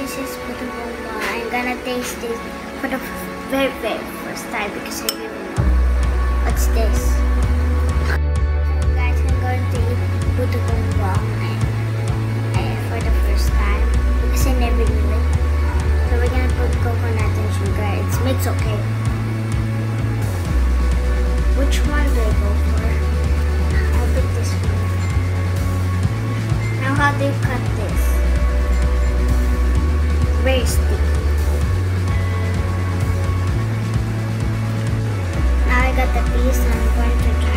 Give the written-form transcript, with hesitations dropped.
This is Puto Bumbong. I'm gonna taste this for the very first time because I really know. What's this? Guys, I'm going to eat Puto Bumbong for the first time because I never knew it. So we're gonna put coconut and sugar. It's mixed, okay. Which one do I go for? I'll pick this one. Now how do you cut this? Very sticky. Now I got the piece and I'm going to try.